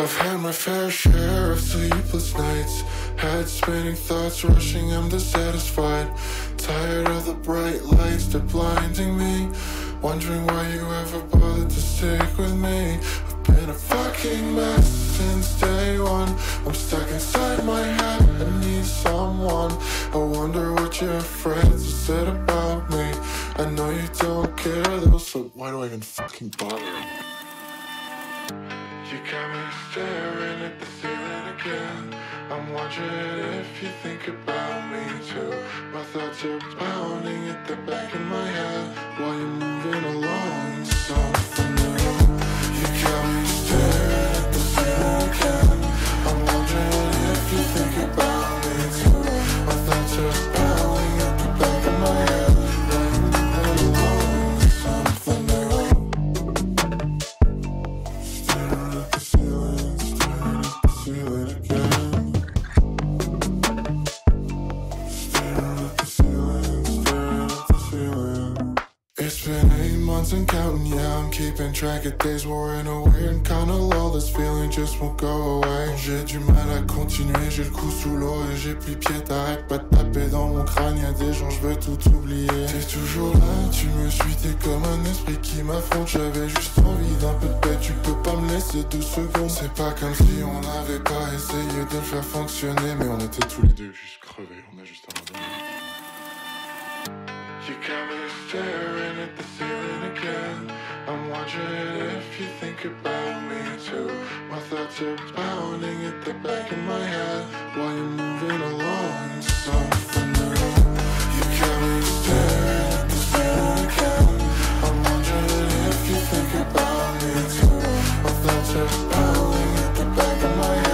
I've had my fair share of sleepless nights, head spinning, thoughts rushing, I'm dissatisfied, tired of the bright lights, they're blinding me, wondering why you ever bothered to stick with me. I've been a fucking mess since day one, I'm stuck inside my head, I need someone. I wonder what your friends said about me, I know you don't care though, so why do I even fucking bother? You got me staring at the ceiling again. I'm wondering if you think about me too. My thoughts are pounding at the back of my head while you're moving along to something new. You got me staring at the ceiling again. I'm wondering if you think about me too. My thoughts are pounding at the back of my head. And counting, yeah, I'm keeping track of days wearing away and kind of all this feeling just won't go away. J'ai du mal à continuer, j'ai le cou sous l'eau et j'ai plus pied, t'arrête pas de taper dans mon crâne, y'a des jours je veux tout oublier. T'es toujours là, tu me suis, t'es comme un esprit qui m'affronte, j'avais juste envie d'un peu de paix, tu peux pas me laisser 2 secondes. C'est pas comme si on n'avait pas essayé de le faire fonctionner, mais on était tous les deux juste crevés, on a juste abandonné. You got me staring at the ceiling again. I'm wondering if you think about me too. My thoughts are pounding at the back of my head while you're moving along to something new. You got me staring at the ceiling again. I'm wondering if you think about me too. My thoughts are pounding at the back of my head.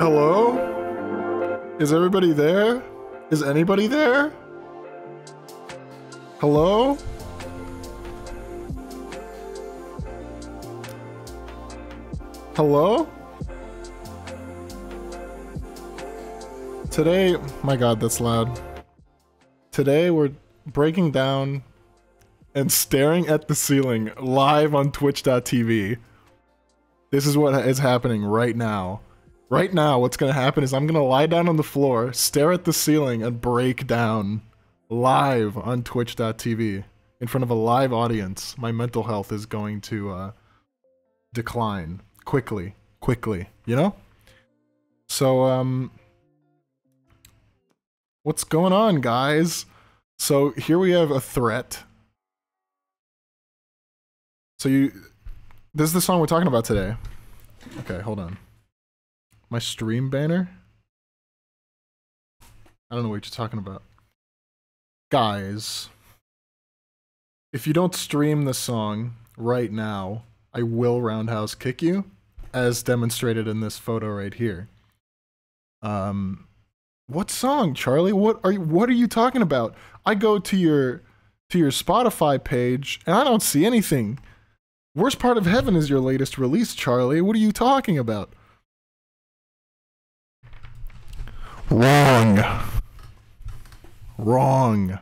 Hello? Is everybody there? Is anybody there? Hello? Hello? Today, my god, that's loud. Today we're breaking down and staring at the ceiling live on twitch.tv. This is what is happening right now. Right now, what's gonna happen is I'm gonna lie down on the floor, stare at the ceiling, and break down live on twitch.tv in front of a live audience. My mental health is going to decline quickly, you know? So, what's going on, guys? So here we have a threat. So this is the song we're talking about today. Okay, hold on. My stream banner? I don't know what you're talking about. Guys, if you don't stream the song right now, I will roundhouse kick you, as demonstrated in this photo right here. What song, Charlie? What are you talking about? I go to your Spotify page and I don't see anything. Worst Part of Heaven is your latest release, Charlie. What are you talking about? Wrong.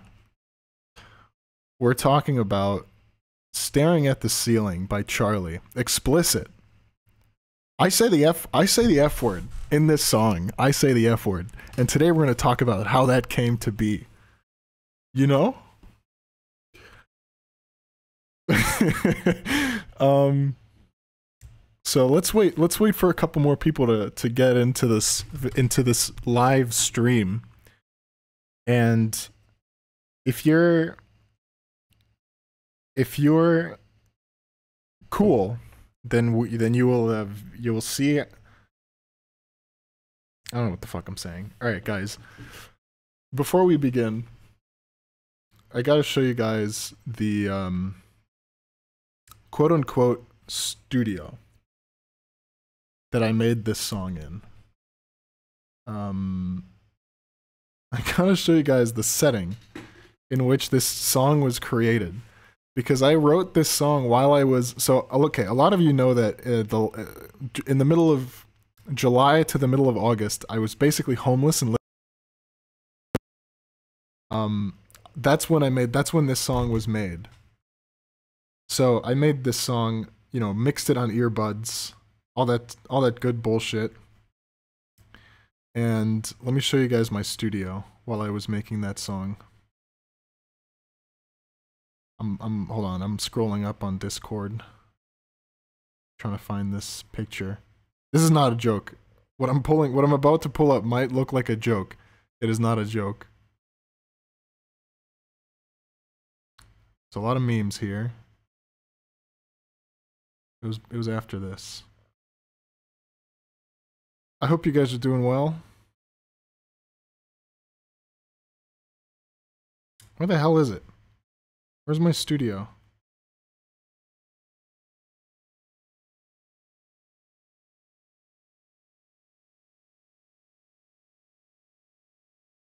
We're talking about Staring at the Ceiling by Charlie. Explicit. I say the F word in this song. I say the F word. And today we're going to talk about how that came to be. You know? So let's wait for a couple more people to get into this live stream. And if you're cool, then you will see. I don't know what the fuck I'm saying. All right, guys. Before we begin, I gotta show you guys the quote unquote studio that I made this song in. I gotta show you guys the setting in which this song was created, because I wrote this song while I was... So, okay, a lot of you know that in the middle of July to the middle of August, I was basically homeless and... That's when this song was made. So I made this song, you know, mixed it on earbuds, all that good bullshit. And let me show you guys my studio while I was making that song. Hold on, I'm scrolling up on Discord, trying to find this picture. This is not a joke. What I'm about to pull up might look like a joke. It is not a joke. There's a lot of memes here. It was after this. I hope you guys are doing well. Where the hell is it? Where's my studio?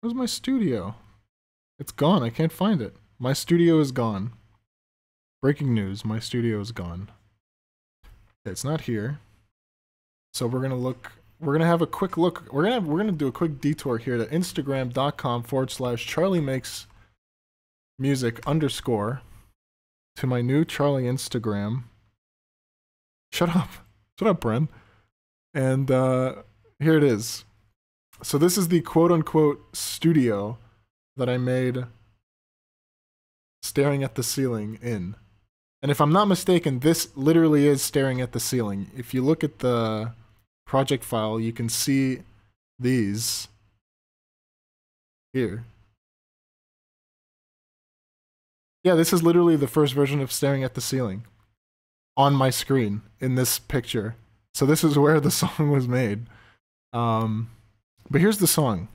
Where's my studio? It's gone. I can't find it. My studio is gone. Breaking news, my studio is gone. It's not here. So we're gonna do a quick detour here to Instagram.com/CharlieMakesMusic_ to my new Charlie Instagram. Shut up, Bren. And here it is. So this is the quote unquote studio that I made Staring at the Ceiling in. And if I'm not mistaken, this literally is Staring at the Ceiling. If you look at the project file, you can see these here. Yeah, this is literally the first version of Staring at the Ceiling on my screen in this picture. So this is where the song was made. But here's the song.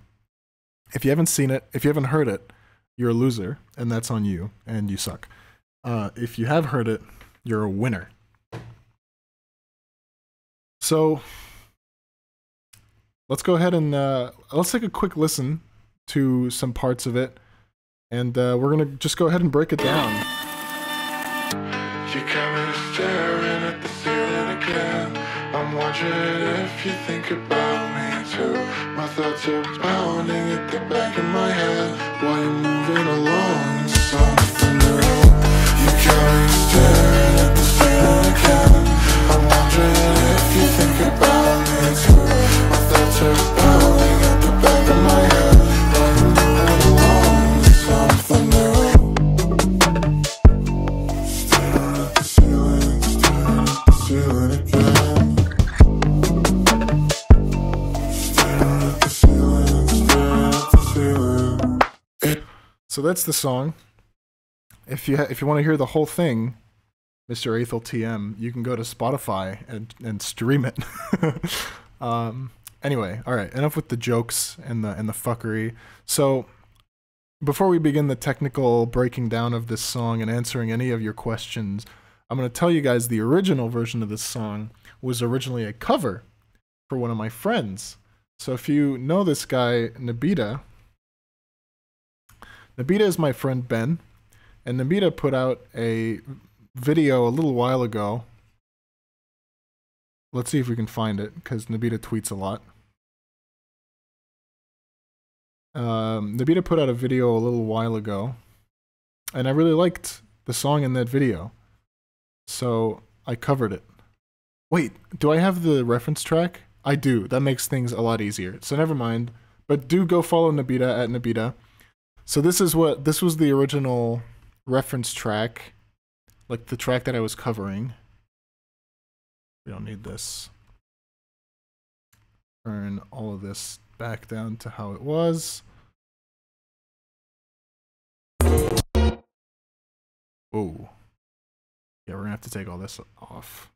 If you haven't seen it, if you haven't heard it, you're a loser, and that's on you, and you suck. If you have heard it, you're a winner. So let's go ahead and let's take a quick listen to some parts of it, and we're gonna just go ahead and break it down. You're coming staring at the ceiling again. I'm wondering if you think about me too. My thoughts are pounding at the back of my head while you're moving along to something new. You're coming staring at the ceiling again. I'm wondering if you think about me too. My thoughts are pounding at the back of my head while you're moving along to something new. So that's the song. If you want to hear the whole thing, Mr. Aethel TM, you can go to Spotify and stream it. Anyway, all right. Enough with the jokes and the fuckery. So before we begin the technical breaking down of this song and answering any of your questions, I'm going to tell you guys the original version of this song was originally a cover for one of my friends. So if you know this guy Nabita. Nabita is my friend Ben, and Nabita put out a video a little while ago. Let's see if we can find it, because Nabita tweets a lot. Nabita put out a video a little while ago, and I really liked the song in that video, so I covered it. Wait, do I have the reference track? I do. That makes things a lot easier, so never mind. But do go follow Nabita at Nabita. So this was the original reference track, like the track that I was covering. We don't need this. Turn all of this back down to how it was. Oh, yeah, we're gonna have to take all this off.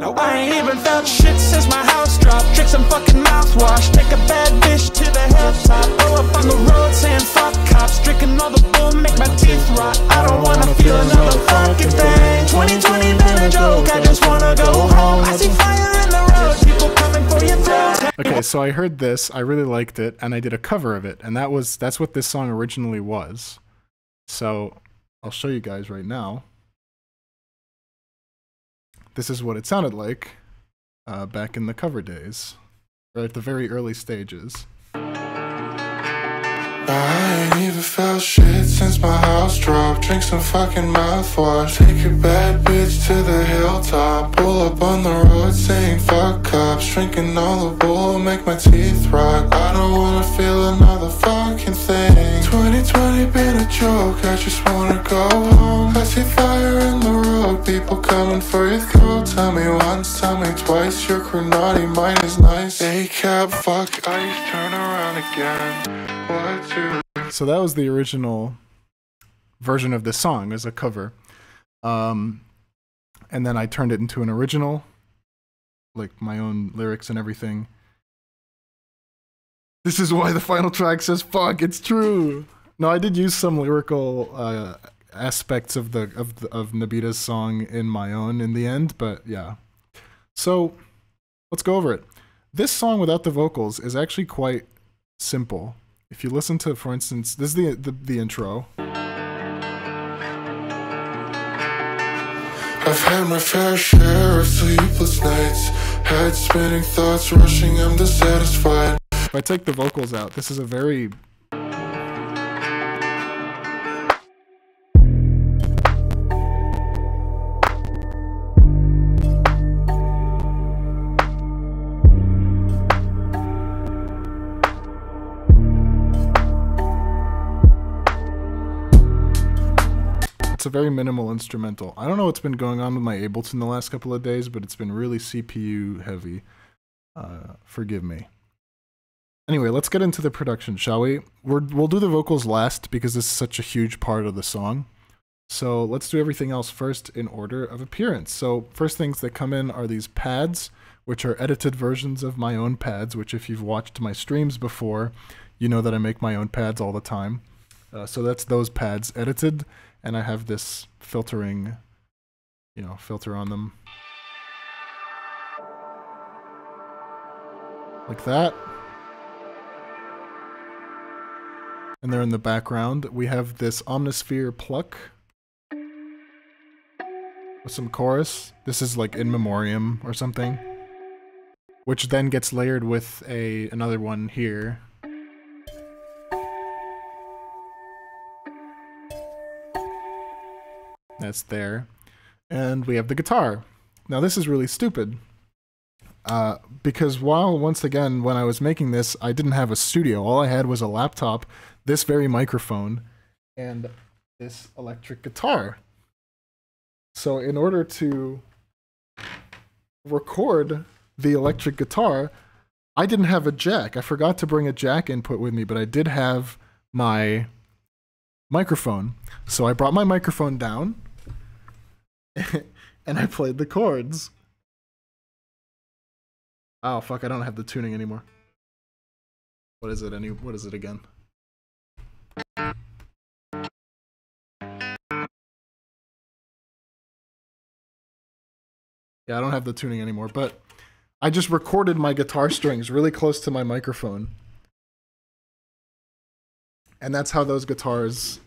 Now I ain't even felt shit since my house dropped. Drink some fucking mouthwash, take a bad bitch to the hilltop. Throw up on the road saying fuck cops. Drinking all the bull, make my teeth rot. I don't wanna feel another fucking thing. 2020 been a joke, I just wanna go home. I see fire in the road, people coming for your throat. Okay, so I heard this, I really liked it, and I did a cover of it. And that's what this song originally was. So I'll show you guys right now. This is what it sounded like back in the cover days, or at the very early stages. I ain't even felt shit since my house dropped. Drink some fucking mouthwash, take your bad bitch to the hilltop. Pull up on the road saying fuck cops. Drinking all the bull, make my teeth rot. I don't wanna feel another fucking thing. 2020 been a joke, I just wanna go home. I see fire in the road, people coming for your throat. Tell me once, tell me twice, your cronaughty mind is nice. Hey cab, fuck ice, turn around again. So that was the original version of this song as a cover, and then I turned it into an original, like my own lyrics and everything. This is why the final track says "fuck." It's true. No, I did use some lyrical aspects of Nabita's song in my own in the end, but yeah. So let's go over it. This song without the vocals is actually quite simple. If you listen to, for instance, this is the intro. I've had my fair share of sleepless nights, head spinning thoughts rushing, I'm dissatisfied. If I take the vocals out, this is a very... It's a very minimal instrumental. I don't know what's been going on with my Ableton the last couple of days, but it's been really CPU heavy. Forgive me. Anyway, let's get into the production, shall we? We'll do the vocals last because this is such a huge part of the song. So let's do everything else first in order of appearance. So first things that come in are these pads, which are edited versions of my own pads, which if you've watched my streams before, You know that I make my own pads all the time. So that's those pads edited, and I have this filtering, you know, filter on them. Like that. And they're in the background. We have this Omnisphere pluck with some chorus. This is like in memoriam or something, which then gets layered with another one here. That's there. And we have the guitar. Now this is really stupid. Because once again, when I was making this, I didn't have a studio. All I had was a laptop, this very microphone, and this electric guitar. So in order to record the electric guitar, I didn't have a jack. I forgot to bring a jack input with me, but I did have my microphone. So I brought my microphone down, and I played the chords. Oh fuck, I don't have the tuning anymore. What is it what is it again? Yeah, I don't have the tuning anymore, but I just recorded my guitar strings really close to my microphone. And that's how those guitars .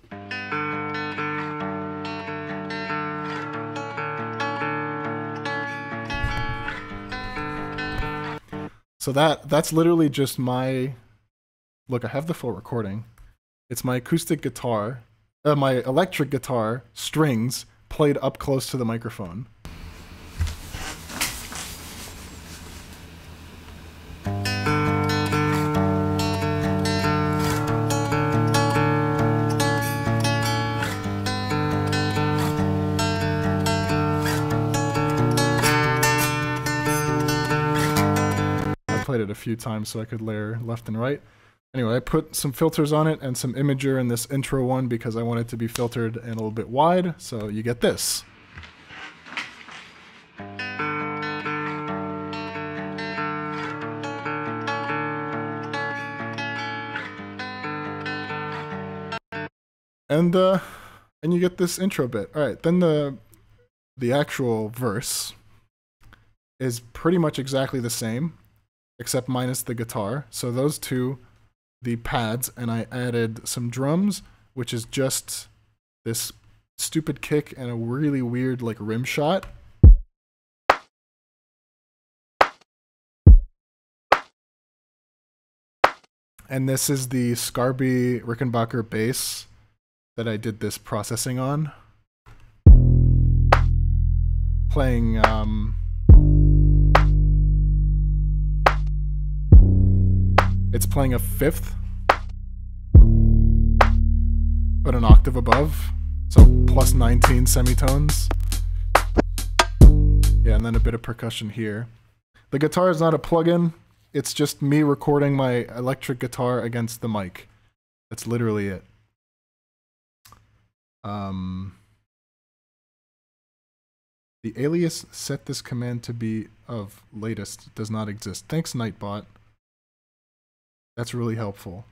So that's literally just my... Look, I have the full recording. It's my acoustic guitar, my electric guitar strings played up close to the microphone. A few times so I could layer left and right. Anyway, I put some filters on it and some imager in this intro one because I want it to be filtered and a little bit wide, so you get this. And you get this intro bit. Alright, then the actual verse is pretty much exactly the same, except minus the guitar. So those two, the pads, and I added some drums, which is just this stupid kick and a really weird like rim shot. And this is the Scarbee Rickenbacker bass that I did this processing on. Playing, it's playing a fifth, but an octave above, so plus 19 semitones. Yeah, and then a bit of percussion here. The guitar is not a plug-in, it's just me recording my electric guitar against the mic. That's literally it. The alias set this command to be of latest does not exist. Thanks, Nightbot. That's really helpful.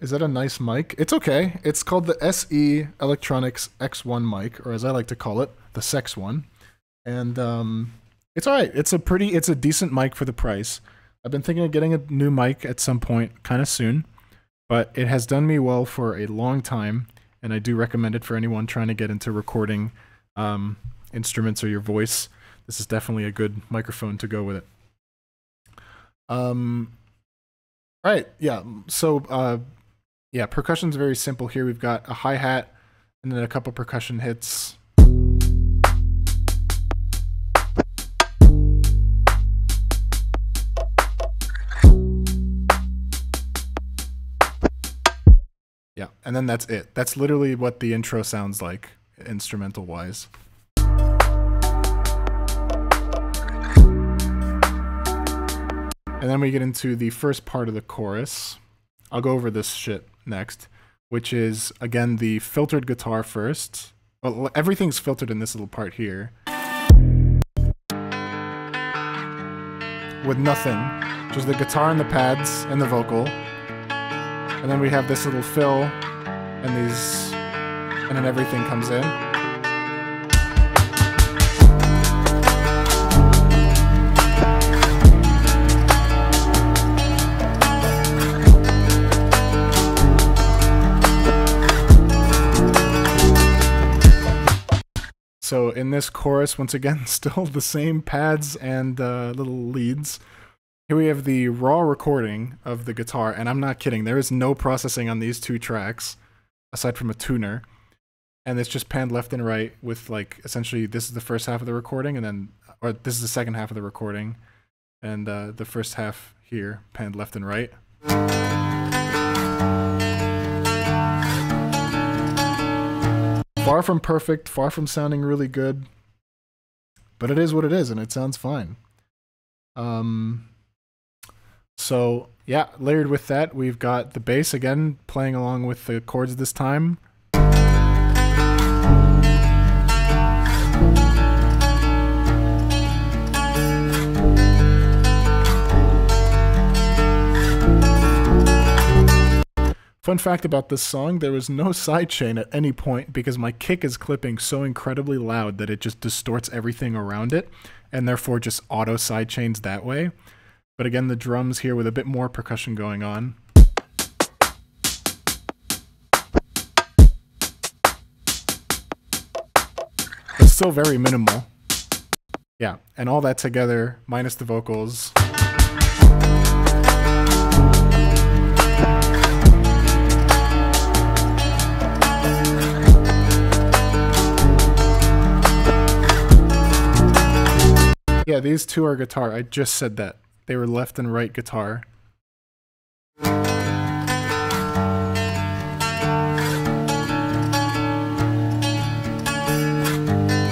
Is that a nice mic? It's okay. It's called the SE Electronics X1 mic, or as I like to call it, the sex one. And it's all right. It's a decent mic for the price. I've been thinking of getting a new mic at some point, kind of soon, but it has done me well for a long time, and I do recommend it for anyone trying to get into recording instruments or your voice. This is definitely a good microphone to go with it. Right, yeah, so, yeah, percussion's very simple here. We've got a hi-hat and then a couple percussion hits. Yeah, and then that's it. That's literally what the intro sounds like, instrumental-wise. And then we get into the first part of the chorus. I'll go over this shit next, which is, again, the filtered guitar first. Well, everything's filtered in this little part here. With nothing. which is the guitar and the pads and the vocal. And then we have this little fill and these, and then everything comes in. So in this chorus, once again, still the same pads and little leads. Here we have the raw recording of the guitar, and I'm not kidding, there is no processing on these two tracks, aside from a tuner. And it's just panned left and right with, like, essentially this is the first half of the recording, and then, or this is the second half of the recording, and the first half here, panned left and right. Far from perfect, far from sounding really good, but it is what it is, and it sounds fine. So yeah, layered with that, we've got the bass again playing along with the chords this time. Fun fact about this song, there was no sidechain at any point because my kick is clipping so incredibly loud that it just distorts everything around it, and therefore just auto sidechains that way. But again, the drums here with a bit more percussion going on. It's still very minimal. Yeah, and all that together, minus the vocals. Yeah, these two are guitar. I just said that. They were left and right guitar.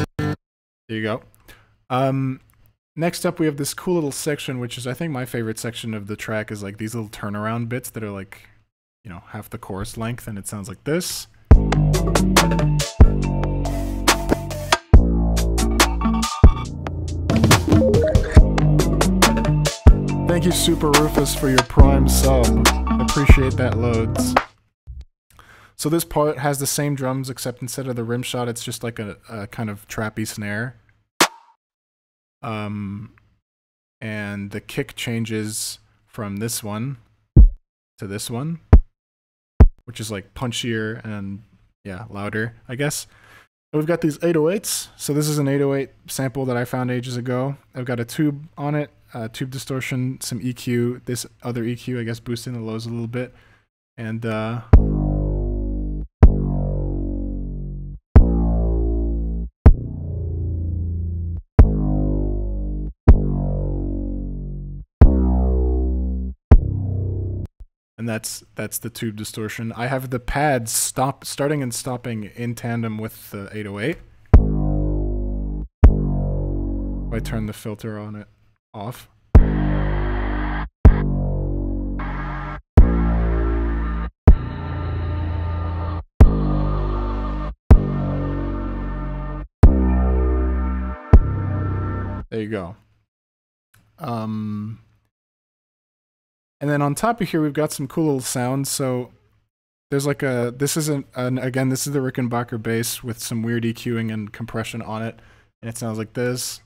There you go. Next up, we have this cool little section, which is, I think, my favorite section of the track, is like these little turnaround bits that are like, you know, half the chorus length, and it sounds like this. Thank you, Super Rufus, for your Prime sub. Appreciate that loads. So this part has the same drums, except instead of the rim shot, it's just like a kind of trappy snare. And the kick changes from this one to this one, which is like punchier and, yeah, louder, I guess. We've got these 808s. So this is an 808 sample that I found ages ago. I've got a tube on it. Tube distortion, some EQ, this other EQ, I guess, boosting the lows a little bit, and that's the tube distortion. I have the pads starting and stopping in tandem with the 808. If I turn the filter on it. Off. There you go. And then on top of here, we've got some cool little sounds. So there's like a, this isn't, again, this is the Rickenbacker bass with some weird EQing and compression on it. And it sounds like this.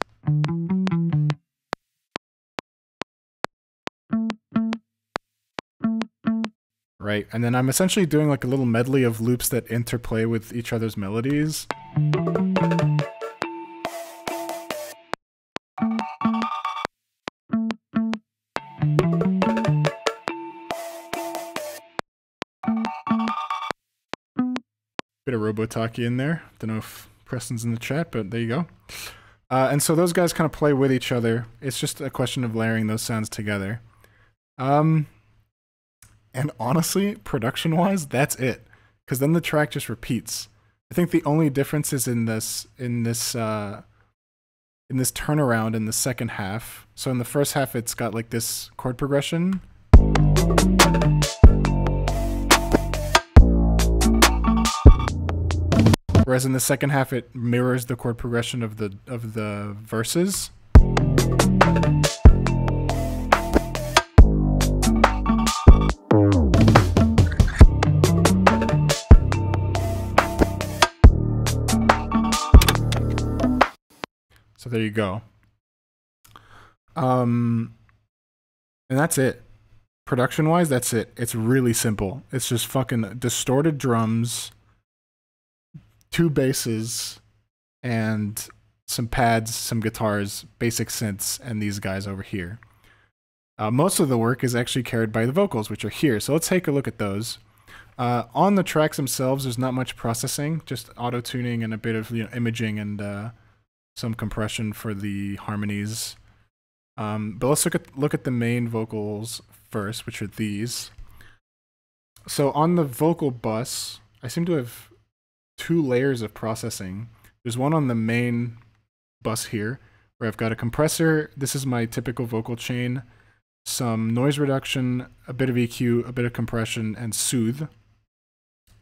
Right, and then I'm essentially doing like a little medley of loops that interplay with each other's melodies. Bit of Robotaki in there. Don't know if Preston's in the chat, but there you go. And so those guys kind of play with each other. It's just a question of layering those sounds together. And honestly, production-wise, that's it, because then the track just repeats. I think the only difference is in this turnaround in the second half. So in the first half, it's got like this chord progression, whereas in the second half, it mirrors the chord progression of the verses. So there you go. And that's it. Production-wise, that's it. It's really simple. It's just fucking distorted drums, two basses, and some pads, some guitars, basic synths, and these guys over here. Most of the work is actually carried by the vocals, which are here. So let's take a look at those. On the tracks themselves, there's not much processing, just auto-tuning and a bit of imaging and some compression for the harmonies. But let's look at the main vocals first, which are these. So on the vocal bus, I seem to have two layers of processing. There's one on the main bus here, where I've got a compressor. This is my typical vocal chain. Some noise reduction, a bit of EQ, a bit of compression, and Soothe.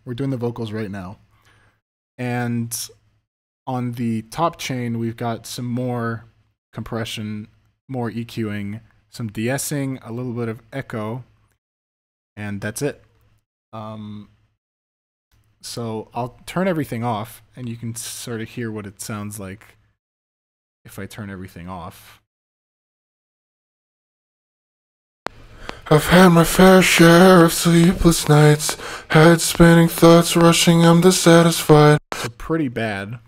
We're doing the vocals right now. And on the top chain, we've got some more compression, more EQing, some de-essing, a little bit of echo, and that's it. So I'll turn everything off, and you can sort of hear what it sounds like if I turn everything off. I've had my fair share of sleepless nights, head spinning, thoughts rushing, I'm dissatisfied. So pretty bad.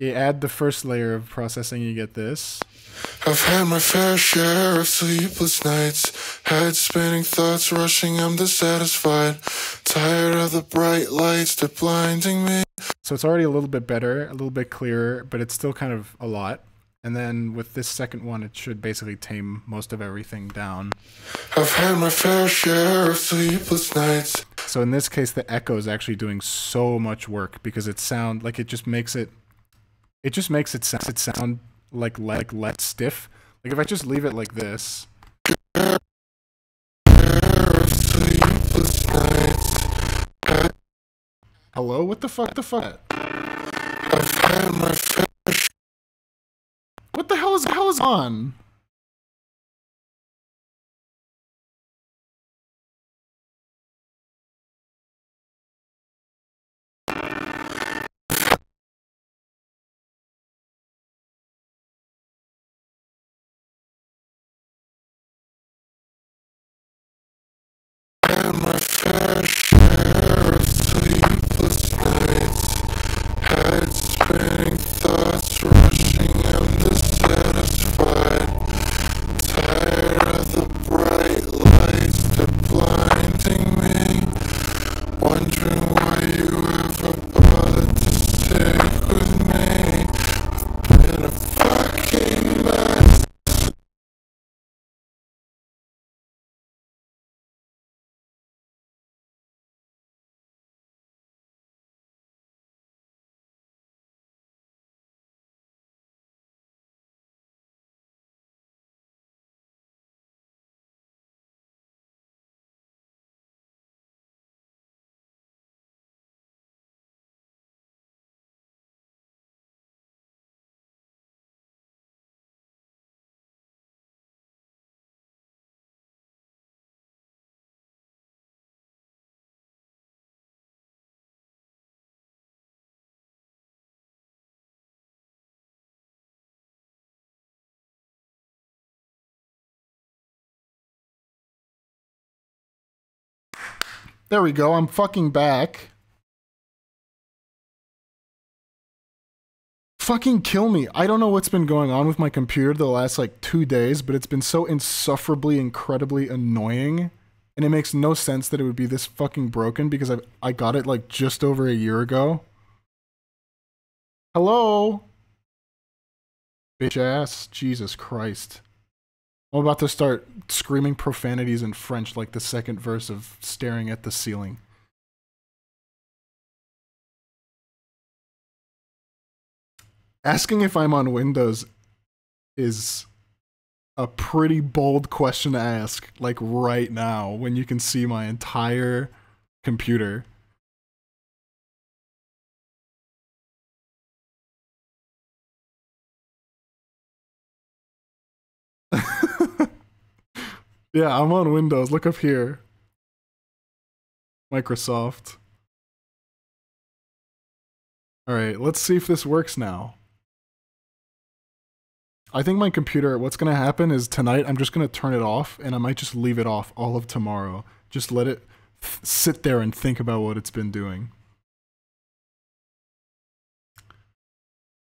You add the first layer of processing, you get this. I've had my fair share of sleepless nights, head spinning, thoughts rushing, I'm dissatisfied, tired of the bright lights, they're blinding me. So it's already a little bit better, a little bit clearer, but it's still kind of a lot. And then with this second one, it should basically tame most of everything down. I've had my fair share of sleepless nights. So in this case, the echo is actually doing so much work because it sound like it just makes it sound like less stiff. Like if I just leave it like this. Hello? What the fuck? The fuck? I've had my fair. What the hell is on? And my fair share of sleepless nights, head spinning, thoughts rushing, I'm dissatisfied, tired of the bright lights that blinding me, wondering why you ever bothered to stay with me, I've been a fucking mess. There we go, I'm fucking back. Fucking kill me. I don't know what's been going on with my computer the last like 2 days, but it's been so insufferably, incredibly annoying. And it makes no sense that it would be this fucking broken because I got it like just over a year ago. Hello? Bitch ass, Jesus Christ. I'm about to start screaming profanities in French like the second verse of Staring at the Ceiling. Asking if I'm on Windows is a pretty bold question to ask, like right now, when you can see my entire computer. Yeah, I'm on Windows. Look up here. Microsoft. All right, let's see if this works now. I think my computer, what's going to happen is tonight I'm just going to turn it off, and I might just leave it off all of tomorrow. Just let it sit there and think about what it's been doing.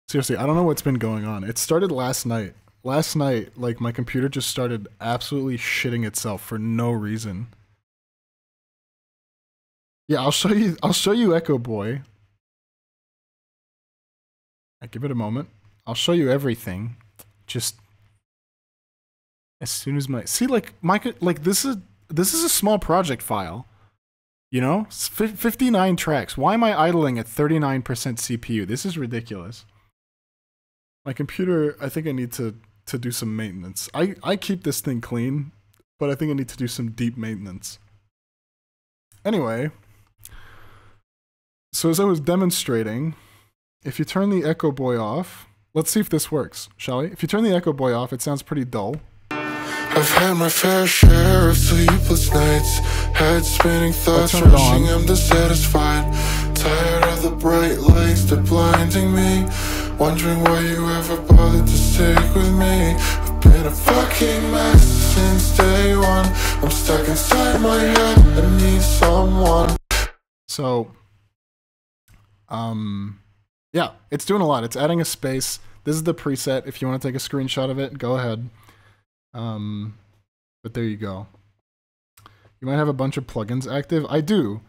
Seriously, I don't know what's been going on. It started last night. Last night, like, my computer just started absolutely shitting itself for no reason. Yeah, I'll show you Echo Boy. I give it a moment. I'll show you everything. Just as soon as my this is a small project file, you know, 59 tracks. Why am I idling at 39% CPU? This is ridiculous. My computer, I think I need to do some maintenance. I keep this thing clean, but I think I need to do some deep maintenance. Anyway, so as I was demonstrating, if you turn the Echo Boy off, let's see if this works, shall we? If you turn the Echo Boy off, it sounds pretty dull. I've had my fair share of sleepless nights, head spinning thoughts rushing, I'm dissatisfied, tired of the bright lights that blinding me, wondering why you ever bothered to stick with me. I've been a fucking mess since day one, I'm stuck inside my head, I need someone. So, yeah, it's doing a lot. It's adding a space. This is the preset. If you want to take a screenshot of it, go ahead. But there you go. You might have a bunch of plugins active. I do.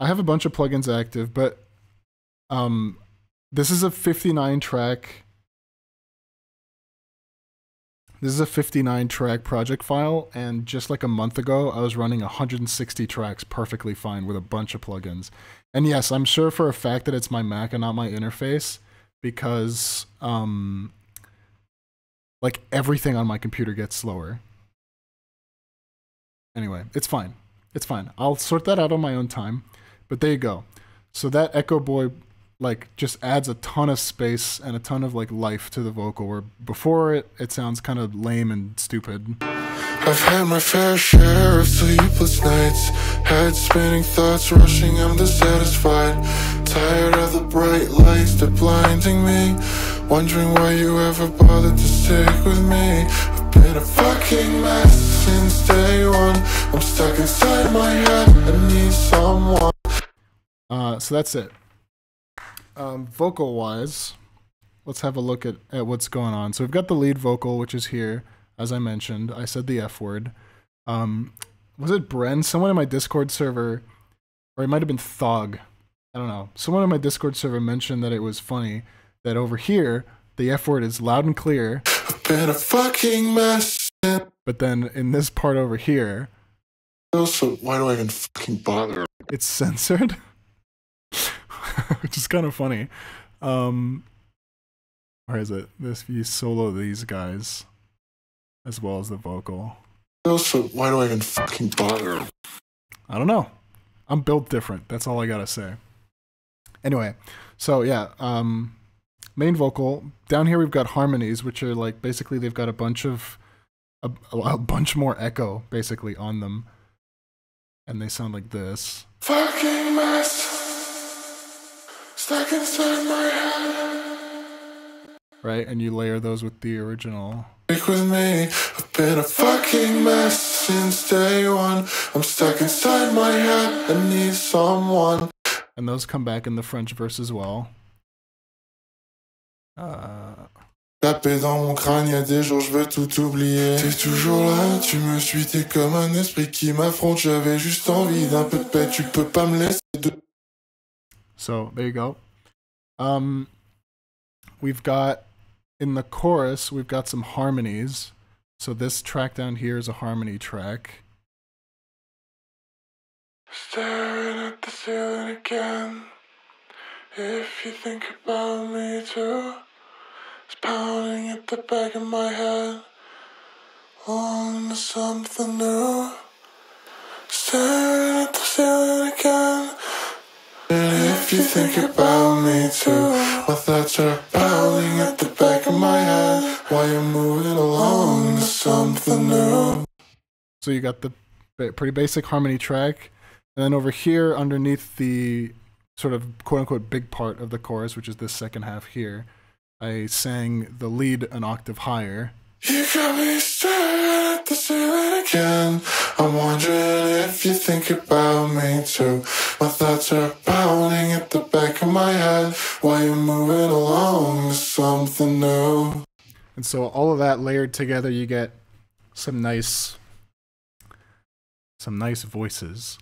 I have a bunch of plugins active, but this is a 59 track. This is a 59 track project file, and just like a month ago, I was running 160 tracks perfectly fine with a bunch of plugins. And yes, I'm sure for a fact that it's my Mac and not my interface, because like everything on my computer gets slower. Anyway, it's fine. It's fine. I'll sort that out on my own time. But there you go. So that Echo Boy, like, just adds a ton of space and a ton of like life to the vocal, where before it sounds kind of lame and stupid. I've had my fair share of sleepless nights, head spinning thoughts rushing, I'm dissatisfied, tired of the bright lights that blinding me, wondering why you ever bothered to stick with me. I've been a fucking mess since day one, I'm stuck inside my head, I need someone. So that's it. Vocal wise, let's have a look at what's going on. So we've got the lead vocal, which is here. As I mentioned, I said the F word. Was it Bren? Someone in my Discord server, or it might have been Thog. I don't know. Someone on my Discord server mentioned that it was funny that over here, the F word is loud and clear. I've been a fucking mess. But then in this part over here... Also, why do I even fucking bother? It's censored. Which is kind of funny. Where is it? This, you solo these guys. As well as the vocal. Also, why do I even fucking bother? I don't know. I'm built different. That's all I gotta say. Anyway, so yeah, main vocal. Down here we've got harmonies, which are like, basically they've got a bunch more echo, basically, on them. And they sound like this. Fucking mess. Stuck inside my head. Right, and you layer those with the original. Stick with me, I've been a fucking mess since day one, I'm stuck inside my head, I need someone. And those come back in the French verse as well. Tapé dans mon crâne, y'a des jours je veux tout oublier. T'es toujours là, tu me suis, t'es comme un esprit qui m'affronte, j'avais juste envie d'un peu de paix, tu peux pas me laisser de... So, there you go. We've got... in the chorus, we've got some harmonies. So this track down here is a harmony track. Staring at the ceiling again. If you think about me too, it's pounding at the back of my head. On to something new. Staring at the ceiling again. And if you think about me too, my thoughts are pounding at the back of my head while you're moving along to something new. So you got the pretty basic harmony track, and then over here underneath the sort of quote-unquote big part of the chorus, which is this second half here, I sang the lead an octave higher. You got me staring at the ceiling again. I'm wondering if you think about me too. My thoughts are pounding at the back of my head while you're moving along to something new. And so all of that layered together, you get some nice voices.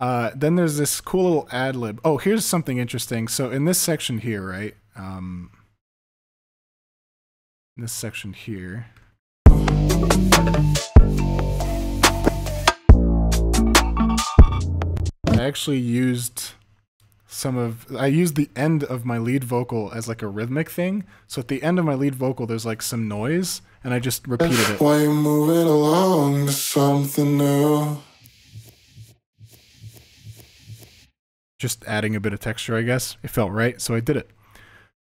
Then there's this cool little ad lib. Oh, here's something interesting. So in this section here, right? In this section here. I actually used I used the end of my lead vocal as like a rhythmic thing. So at the end of my lead vocal, there's like some noise, and I just repeated it. While you're moving along to something new. Just adding a bit of texture, I guess. It felt right, so I did it.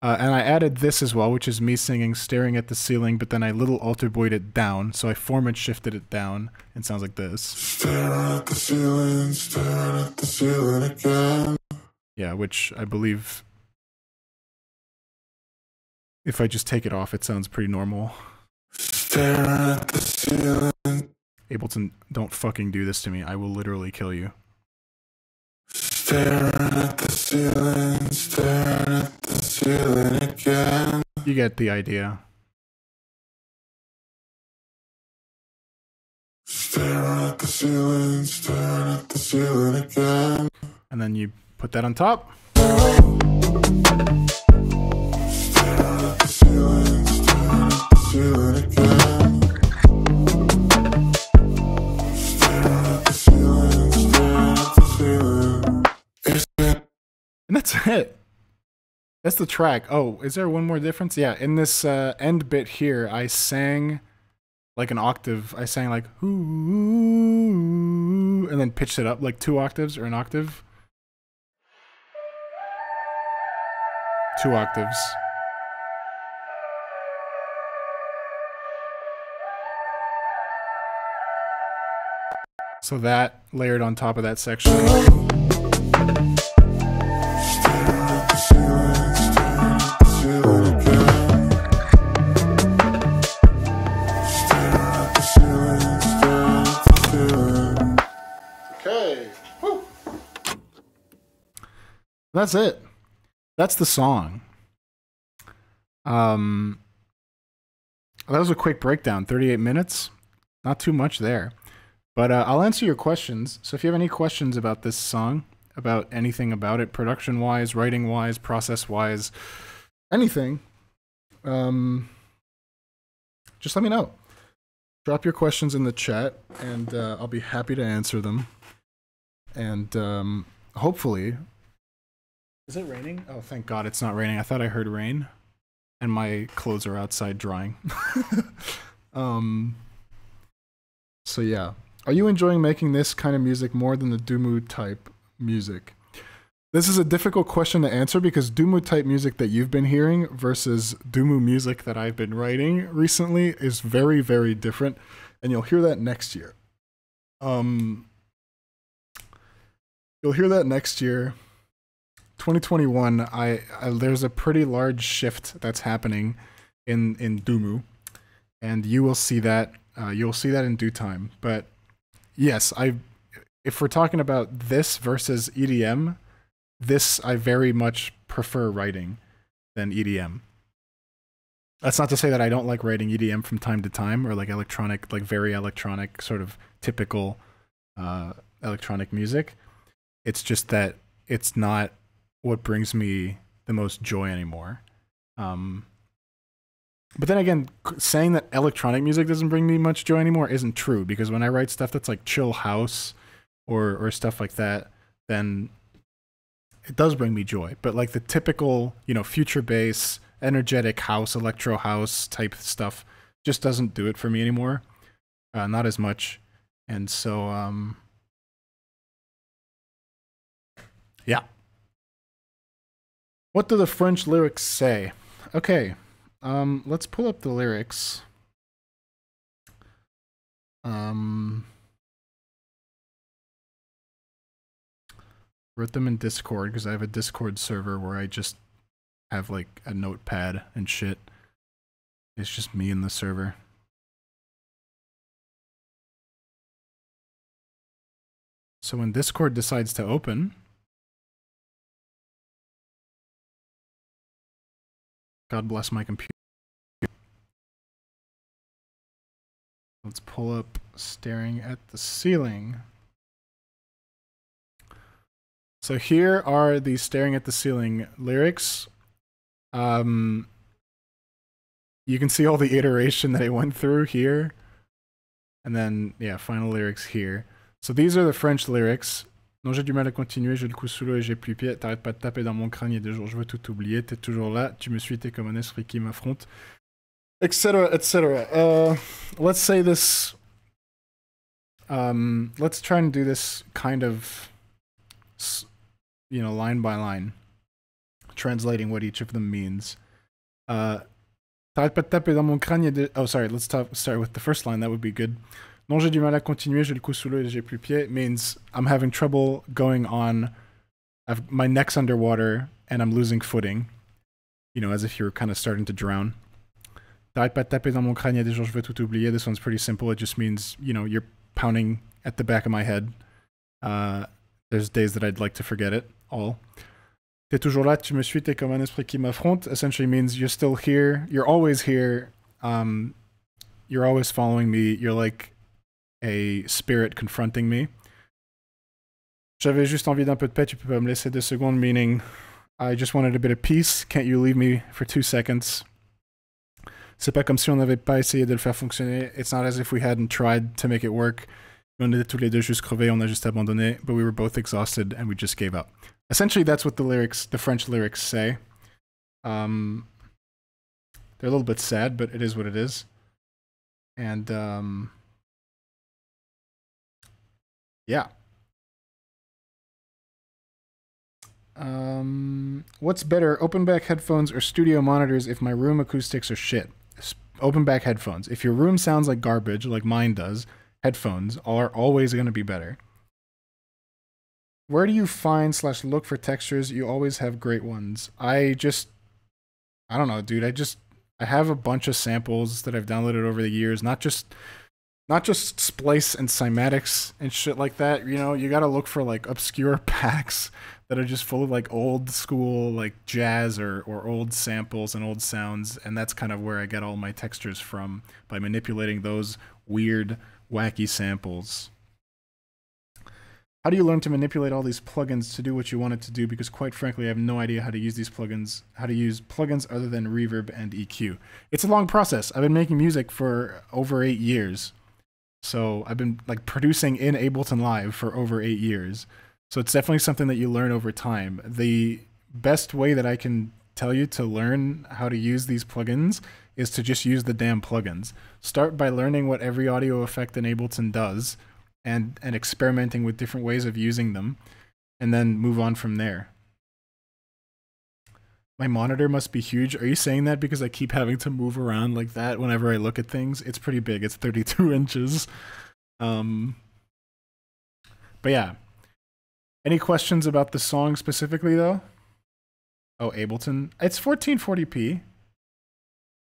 And I added this as well, which is me singing, staring at the ceiling, but then I little alter boyed it down, so I format shifted it down, and it sounds like this. Staring at the ceiling again. Yeah, which I believe, if I just take it off, it sounds pretty normal. Staring at the ceiling. Ableton, don't fucking do this to me. I will literally kill you. Staring at the ceiling, staring at the ceiling again. You get the idea. Staring at the ceiling, staring at the ceiling again. And then you put that on top. Staring at the ceiling, staring at the ceiling again. Staring at the ceiling, staring at the ceiling. And that's it. That's the track. Oh, is there one more difference? Yeah, in this end bit here, I sang like an octave. I sang like ooh, and then pitched it up like 2 octaves or an octave. 2 octaves. So that layered on top of that section. Okay. Woo. That's it. That's the song. That was a quick breakdown, 38 minutes. Not too much there. But I'll answer your questions. So if you have any questions about this song, about anything about it, production-wise, writing-wise, process-wise, anything, just let me know. Drop your questions in the chat, and I'll be happy to answer them. And hopefully... Is it raining? Oh, thank God it's not raining. I thought I heard rain, and my clothes are outside drying. So yeah. Are you enjoying making this kind of music more than the Duumu type music? This is a difficult question to answer because Duumu type music that you've been hearing versus Duumu music that I've been writing recently is very, very different, and you'll hear that next year. You'll hear that next year. 2021, there's a pretty large shift that's happening in Duumu, and you will see that. You'll see that in due time. But yes, if we're talking about this versus EDM, this I very much prefer writing than EDM. That's not to say that I don't like writing EDM from time to time, or like electronic, like very electronic, sort of typical electronic music. It's just that it's not what brings me the most joy anymore. But then again, saying that electronic music doesn't bring me much joy anymore isn't true, because when I write stuff that's like chill house or stuff like that, then it does bring me joy. But like the typical, you know, future bass, energetic house, electro house type stuff just doesn't do it for me anymore. Not as much. And so, yeah. What do the French lyrics say? Okay, let's pull up the lyrics. Wrote them in Discord because I have a Discord server where I just have like a notepad and shit. It's just me and the server. So when Discord decides to open, God bless my computer. Let's pull up Staring at the Ceiling. So here are the Staring at the Ceiling lyrics. You can see all the iteration that I went through here. And then, yeah, final lyrics here. So these are the French lyrics. Non, j'ai du mal à continuer, j'ai le coup sous l'eau et j'ai plus pied. T'arrêtes pas de taper dans mon crâne, il y a deux jours, je veux tout oublier. T'es toujours là, tu me suis, t'es comme un esprit qui m'affronte. Etc. etc. Let's say this. Let's try and do this kind of, you know, line by line, translating what each of them means. Oh, sorry. Let's start with the first line. That would be good. Non, j'ai du mal à continuer. J'ai le cou sous l'eau et j'ai plus pied. Means I'm having trouble going on. My neck's underwater and I'm losing footing. You know, as if you were kind of starting to drown. T'arrêtes pas de taper dans mon crâne, il y a des jours je veux tout oublier. This one's pretty simple. It just means, you know, you're pounding at the back of my head. There's days that I'd like to forget it all. T'es toujours là, tu me suis, t'es comme un esprit qui m'affronte. Essentially means you're still here, you're always here, you're always following me, you're like a spirit confronting me. J'avais juste envie d'un peu de paix, tu peux pas me laisser deux secondes, meaning I just wanted a bit of peace, can't you leave me for 2 seconds? C'est pas comme si on n'avait pas essayé de le faire fonctionner. It's not as if we hadn't tried to make it work. On était tous les deux juste crevés, on a juste abandonné, but we were both exhausted and we just gave up. Essentially, that's what the lyrics, the French lyrics say. They're a little bit sad, but it is what it is. And, yeah. What's better, open back headphones or studio monitors if my room acoustics are shit? Open back headphones. If your room sounds like garbage, like mine does, headphones are always going to be better. Where do you find slash look for textures? You always have great ones. I don't know, dude. I have a bunch of samples that I've downloaded over the years. Not just Splice and Cymatics and shit like that. You know, you got to look for like obscure packs that are just full of like old school, like jazz or old samples and old sounds. And that's kind of where I get all my textures from, by manipulating those weird, wacky samples. How do you learn to manipulate all these plugins to do what you want it to do? Because quite frankly, I have no idea how to use these plugins, how to use plugins other than reverb and EQ. It's a long process. I've been making music for over 8 years. So I've been like producing in Ableton Live for over 8 years. So it's definitely something that you learn over time. The best way that I can tell you to learn how to use these plugins is to just use the damn plugins. Start by learning what every audio effect in Ableton does and experimenting with different ways of using them, and then move on from there. My monitor must be huge. Are you saying that because I keep having to move around like that whenever I look at things? It's pretty big. It's 32 inches. But yeah. Any questions about the song specifically, though? Oh, Ableton. It's 1440p.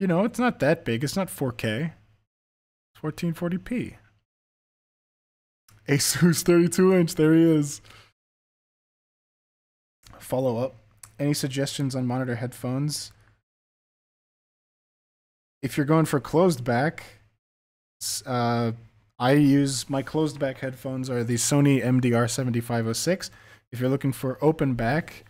You know, it's not that big. It's not 4K. It's 1440p. Asus 32-inch. There he is. Follow-up. Any suggestions on monitor headphones? If you're going for closed back, I use my closed back headphones are the Sony MDR7506. If you're looking for open back,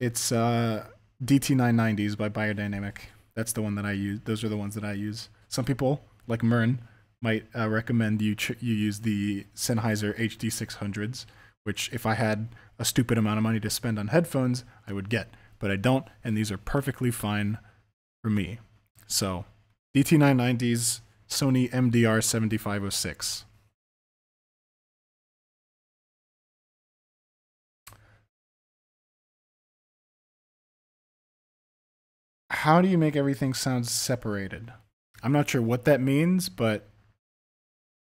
it's DT990s by Biodynamic. That's the one that I use. Those are the ones that I use. Some people, like Mern, might recommend you use the Sennheiser HD600s, which if I had a stupid amount of money to spend on headphones, I would get. But I don't, and these are perfectly fine for me. So, DT990s, Sony MDR7506. How do you make everything sound separated? I'm not sure what that means, but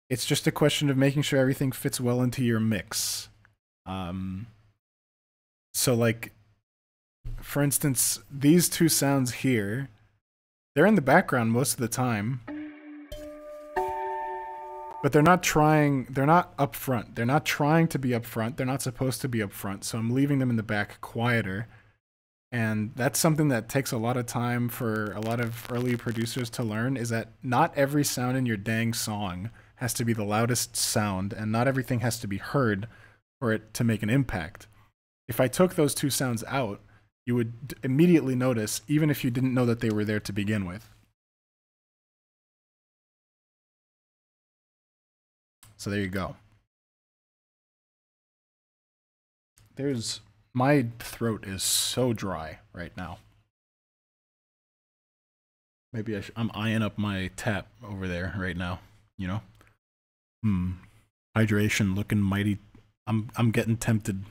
it's just a question of making sure everything fits well into your mix. So like for instance, these two sounds here, they're in the background most of the time, but they're not trying, they're not up front. They're not trying to be up front. They're not supposed to be up front, so I'm leaving them in the back quieter. And that's something that takes a lot of time for a lot of early producers to learn, is that not every sound in your dang song has to be the loudest sound, and not everything has to be heard for it to make an impact. If I took those two sounds out, you would immediately notice, even if you didn't know that they were there to begin with. So there you go. There's... my throat is so dry right now. Maybe I'm eyeing up my tap over there right now, you know? Hydration looking mighty. I'm getting tempted.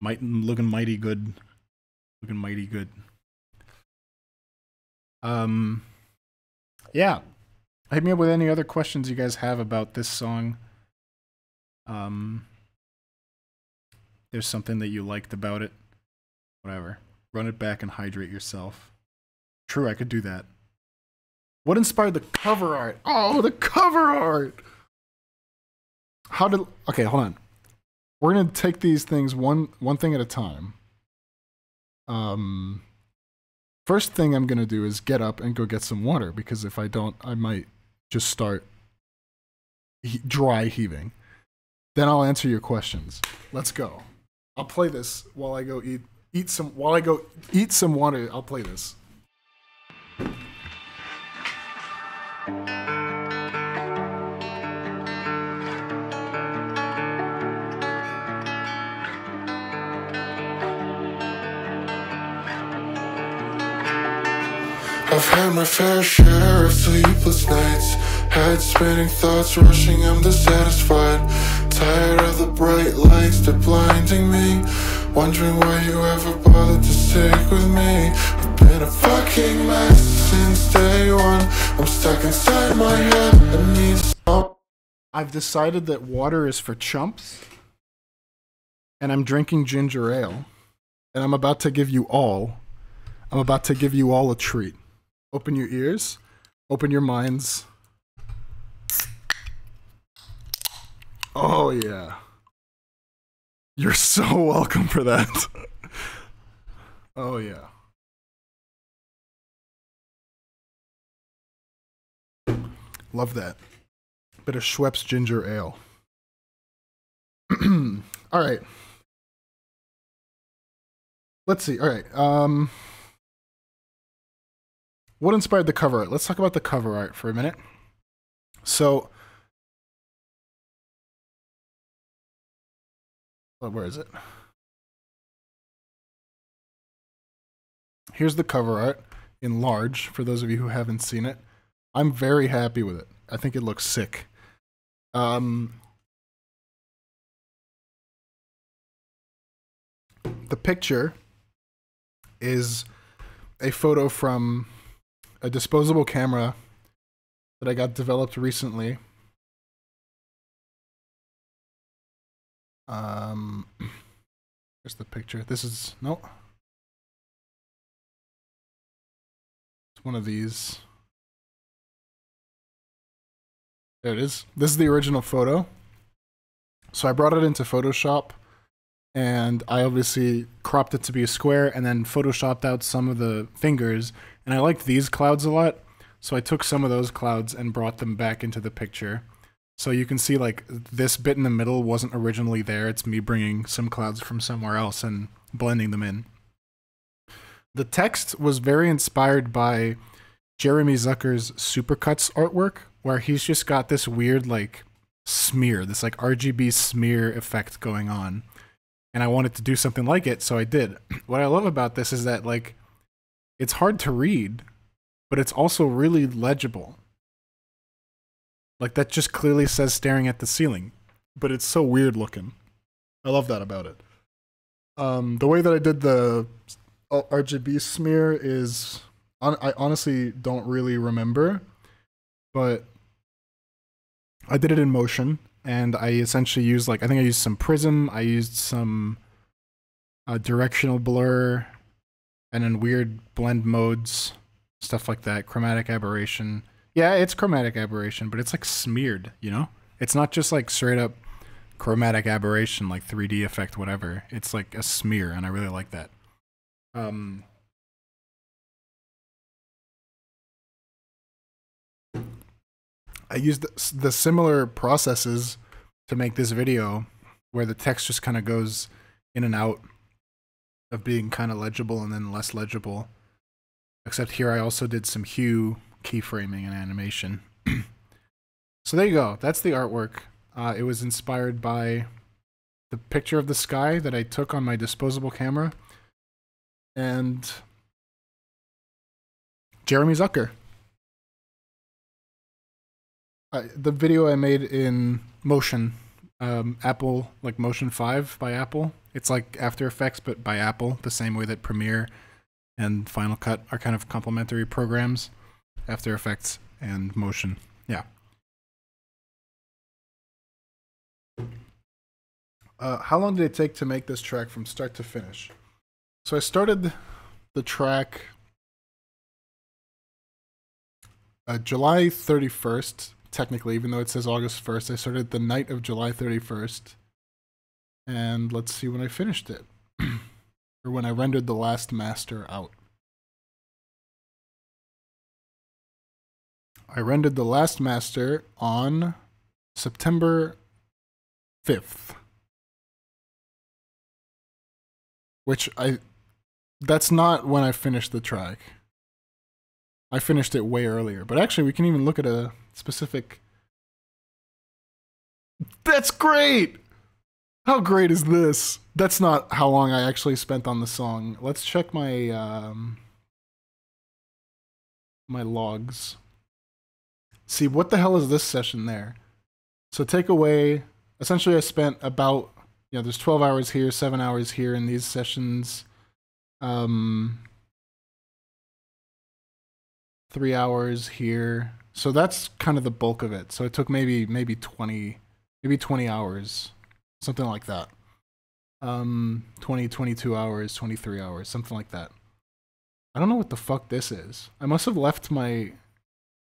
Looking mighty good. Looking mighty good. Yeah. Hit me up with any other questions you guys have about this song. There's something that you liked about it. Whatever. Run it back and hydrate yourself. True, I could do that. What inspired the cover art? Oh, the cover art! How did... okay, hold on. We're going to take these things one thing at a time. First thing I'm going to do is get up and go get some water, because if I don't, I might just start dry heaving. Then I'll answer your questions. Let's go. I'll play this while I go eat some water. I'll play this. I've had my fair share of sleepless nights, head spinning, thoughts rushing, I'm dissatisfied, tired of the bright lights, they're blinding me, wondering why you ever bothered to stick with me. I've been a fucking mess since day one, I'm stuck inside my head, I need some. I've decided that water is for chumps, and I'm drinking ginger ale, and I'm about to give you all, a treat. Open your ears, open your minds. Oh yeah. You're so welcome for that. Oh yeah. Love that. Bit of Schweppes ginger ale. All right. Let's see. All right. What inspired the cover art? Let's talk about the cover art for a minute. So, where is it? Here's the cover art in large, for those of you who haven't seen it. I'm very happy with it. I think it looks sick. The picture is a photo from a disposable camera that I got developed recently. Here's the picture. This is, no. It's one of these. There it is. This is the original photo. So I brought it into Photoshop, and I obviously cropped it to be a square and then Photoshopped out some of the fingers. And I liked these clouds a lot, so I took some of those clouds and brought them back into the picture. So you can see, like, this bit in the middle wasn't originally there. It's me bringing some clouds from somewhere else and blending them in. The text was very inspired by Jeremy Zucker's Supercuts artwork, where he's just got this weird, like, smear, this, like, RGB smear effect going on. And I wanted to do something like it, so I did. What I love about this is that, like, it's hard to read, but it's also really legible. Like, that just clearly says staring at the ceiling, but it's so weird looking. I love that about it. The way that I did the RGB smear is, I honestly don't really remember, but I did it in Motion, and I essentially used, like, I think I used some prism, I used some directional blur, and then weird blend modes, stuff like that. Chromatic aberration. Yeah, it's chromatic aberration, but it's like smeared, you know? It's not just like straight up chromatic aberration, like 3D effect, whatever. It's like a smear, and I really like that. I used the similar processes to make this video where the text just kind of goes in and out of being kind of legible and then less legible. Except here I also did some hue, keyframing, and animation. So there you go. That's the artwork. It was inspired by the picture of the sky that I took on my disposable camera and Jeremy Zucker. The video I made in Motion, Apple, like Motion 5 by Apple. It's like After Effects, but by Apple, the same way that Premiere and Final Cut are kind of complementary programs. After Effects and Motion, yeah. How long did it take to make this track from start to finish? So I started the track July 31st. Technically, even though it says August 1st, I started the night of July 31st. And let's see when I finished it. Or when I rendered the last master out. I rendered the last master on September 5th. Which that's not when I finished the track. I finished it way earlier. But actually, we can even look at a specific... That's great! How great is this? That's not how long I actually spent on the song. Let's check my my logs. See, what the hell is this session there? So take away... Essentially, I spent about... You know, there's 12 hours here, 7 hours here in these sessions. 3 hours here. So that's kind of the bulk of it. So it took maybe 20 hours, something like that. 20, 22 hours, 23 hours, something like that. I don't know what the fuck this is. I must have left my...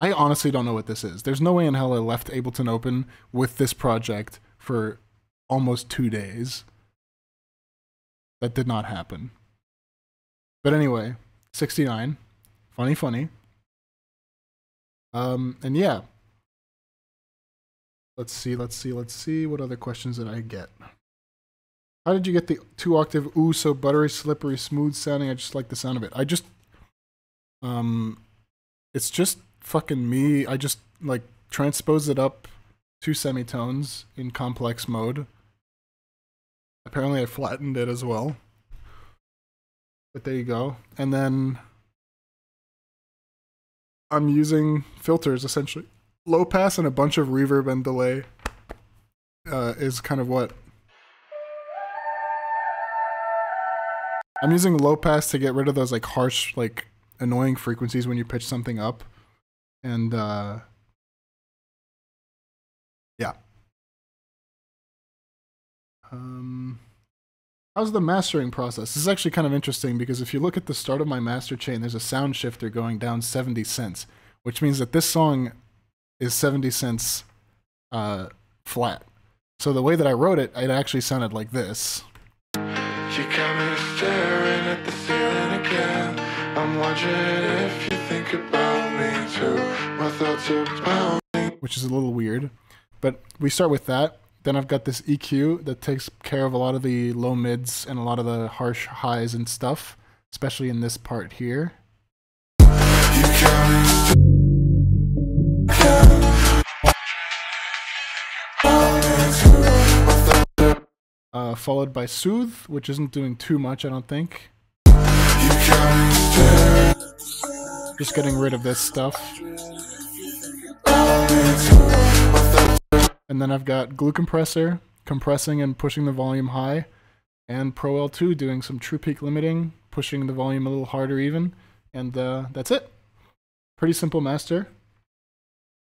I honestly don't know what this is. There's no way in hell I left Ableton open with this project for almost 2 days. That did not happen. But anyway, 69. Funny, funny. And yeah, let's see what other questions did I get. How did you get the 2-octave ooh so buttery, slippery, smooth sounding? I just like the sound of it. I just, it's just fucking me. I just like transposed it up 2 semitones in complex mode. Apparently I flattened it as well, but there you go. And then I'm using filters, essentially. Low pass and a bunch of reverb and delay is kind of what... I'm using low pass to get rid of those like harsh, like annoying frequencies when you pitch something up. And yeah. How's the mastering process? This is actually kind of interesting because if you look at the start of my master chain, there's a sound shifter going down 70 cents, which means that this song is 70 cents flat. So the way that I wrote it, it actually sounded like this. She got me staring at the ceiling again. I'm wondering if you think about me too. My thoughts are pounding. Which is a little weird, but we start with that. Then I've got this EQ that takes care of a lot of the low mids and a lot of the harsh highs and stuff, especially in this part here. Followed by Soothe, which isn't doing too much, I don't think. Just getting rid of this stuff. And then I've got glue compressor, compressing and pushing the volume high, and Pro L2 doing some true peak limiting, pushing the volume a little harder even, and that's it. Pretty simple master.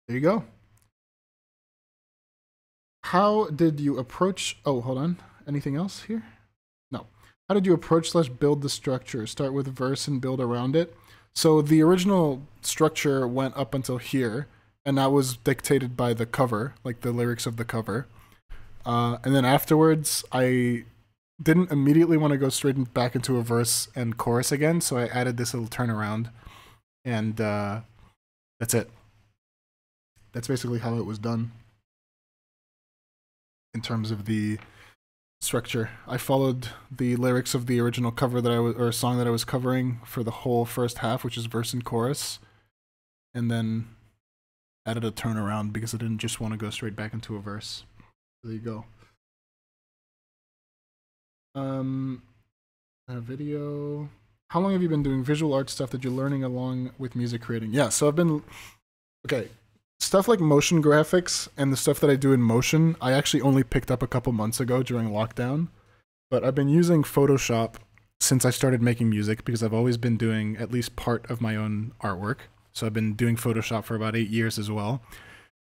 There you go. How did you approach... Oh, hold on. Anything else here? No. How how did you approach slash build the structure? Start with a verse and build around it? So the original structure went up until here, and that was dictated by the cover, like the lyrics of the cover. And then afterwards, I didn't immediately want to go straight back into a verse and chorus again, so I added this little turnaround, and that's it. That's basically how it was done in terms of the structure. I followed the lyrics of the original cover that I was, or song that I was covering for the whole first half, which is verse and chorus, and then added a turnaround because I didn't just want to go straight back into a verse. There you go. A video. How long have you been doing visual art stuff that you're learning along with music creating? Yeah, so I've been, okay, stuff like motion graphics and the stuff that I do in Motion, I actually only picked up a couple months ago during lockdown, but I've been using Photoshop since I started making music because I've always been doing at least part of my own artwork. So I've been doing Photoshop for about 8 years as well.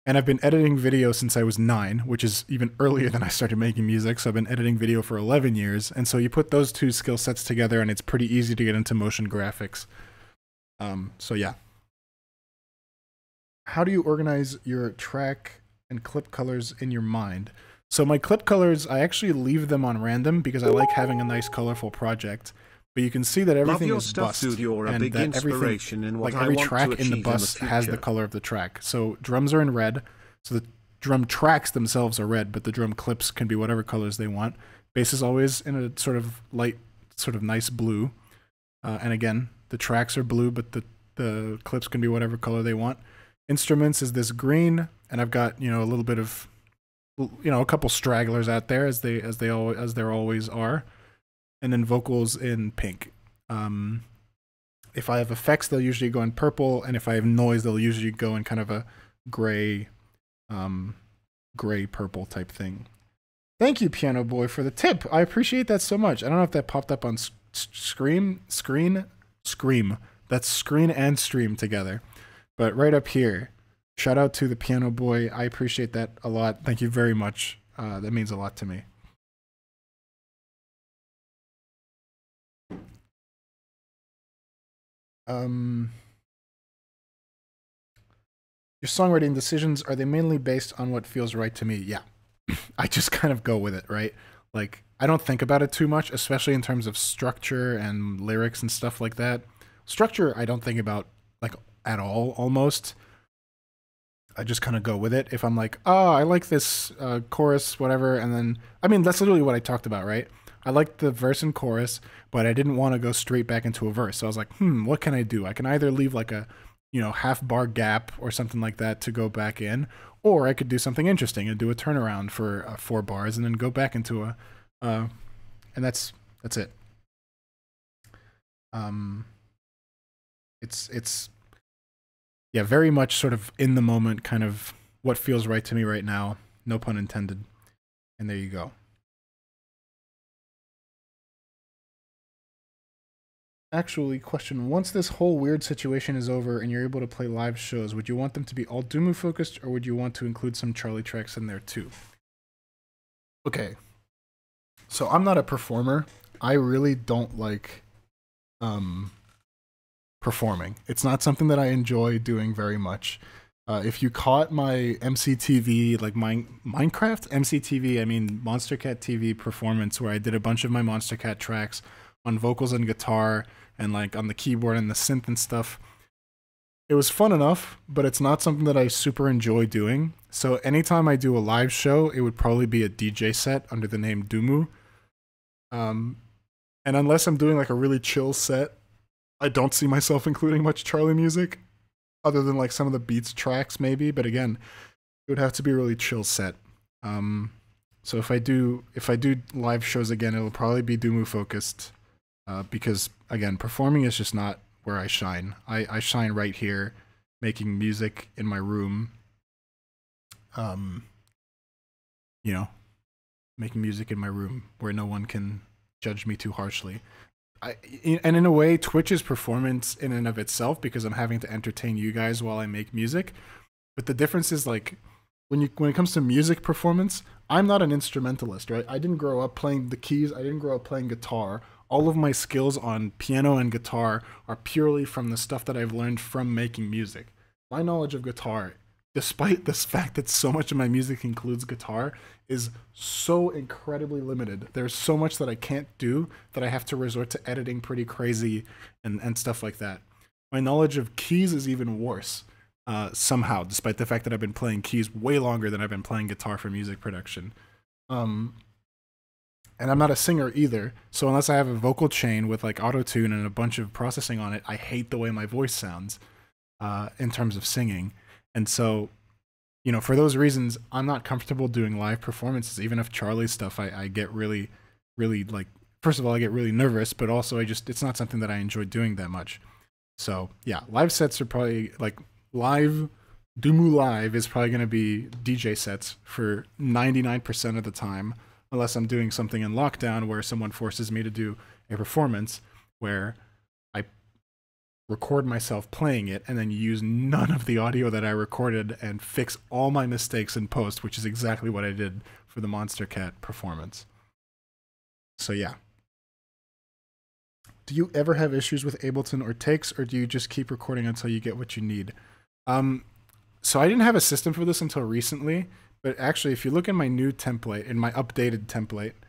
And I've been editing video since I was 9, which is even earlier than I started making music. So I've been editing video for 11 years. And so you put those two skill sets together and it's pretty easy to get into motion graphics. So yeah. How do you organize your track and clip colors in your mind? So my clip colors, I actually leave them on random because I like having a nice colorful project. But you can see that everything is bust, and that everything, like every track in the bust has the color of the track. So drums are in red, so the drum tracks themselves are red, but the drum clips can be whatever colors they want. Bass is always in a sort of light, sort of nice blue. And again, the tracks are blue, but the clips can be whatever color they want. Instruments is this green, and I've got, you know, a little bit of, you know, a couple stragglers out there as there always are. And then vocals in pink. If I have effects, they'll usually go in purple, and if I have noise, they'll usually go in kind of a gray, gray-purple type thing. Thank you, Piano Boy, for the tip. I appreciate that so much. I don't know if that popped up on Scream. That's Screen and Stream together. But right up here, shout out to the Piano Boy. I appreciate that a lot. Thank you very much. That means a lot to me. Your songwriting decisions, are they mainly based on what feels right to me? Yeah. I just kind of go with it, right? Like, I don't think about it too much, especially in terms of structure and lyrics and stuff like that. Structure, I don't think about, like, at all, almost. I just kind of go with it. If I'm like, oh, I like this chorus, whatever, and then... I mean, that's literally what I talked about, right? I liked the verse and chorus, but I didn't want to go straight back into a verse. So I was like, what can I do? I can either leave like a, you know, half bar gap or something like that to go back in, or I could do something interesting and do a turnaround for 4 bars and then go back into a, and that's it. It's yeah, very much sort of in the moment, kind of what feels right to me right now, no pun intended. And there you go. Actually, question. Once this whole weird situation is over and you're able to play live shows, would you want them to be all Duumu focused, or would you want to include some Charlie tracks in there too? Okay. So I'm not a performer. I really don't like performing. It's not something that I enjoy doing very much. If you caught my MCTV, like Minecraft MCTV, I mean Monster Cat TV performance, where I did a bunch of my Monster Cat tracks on vocals and guitar, and like on the keyboard and the synth and stuff. It was fun enough, but it's not something that I super enjoy doing. So anytime I do a live show, it would probably be a DJ set under the name Duumu. And unless I'm doing like a really chill set, I don't see myself including much Charlie music, other than like some of the beats tracks maybe, but again, it would have to be a really chill set. So if I do live shows again, it'll probably be Duumu focused. Because, again, performing is just not where I shine. I shine right here, making music in my room. You know, making music in my room where no one can judge me too harshly. And in a way, Twitch is performance in and of itself because I'm having to entertain you guys while I make music. But the difference is, like, when it comes to music performance, I'm not an instrumentalist, right? I didn't grow up playing the keys. I didn't grow up playing guitar. all of my skills on piano and guitar are purely from the stuff that I've learned from making music. My knowledge of guitar, despite this fact that so much of my music includes guitar, is so incredibly limited. There's so much that I can't do that I have to resort to editing pretty crazy and stuff like that. My knowledge of keys is even worse somehow, despite the fact that I've been playing keys way longer than I've been playing guitar for music production. And I'm not a singer either, so unless I have a vocal chain with like auto-tune and a bunch of processing on it, I hate the way my voice sounds. In terms of singing. And so, you know, for those reasons, I'm not comfortable doing live performances. Even if Charlie's stuff, I get really, really like, first of all, I get really nervous, but also I just, it's not something that I enjoy doing that much. So yeah, live sets are probably like live, Duumu live is probably going to be DJ sets for 99% of the time, unless I'm doing something in lockdown where someone forces me to do a performance where record myself playing it and then use none of the audio that I recorded and fix all my mistakes in post, which is exactly what I did for the Monster Cat performance. So yeah. Do you ever have issues with Ableton or takes, or do you just keep recording until you get what you need? So I didn't have a system for this until recently, but actually if you look in my new template, in my updated template,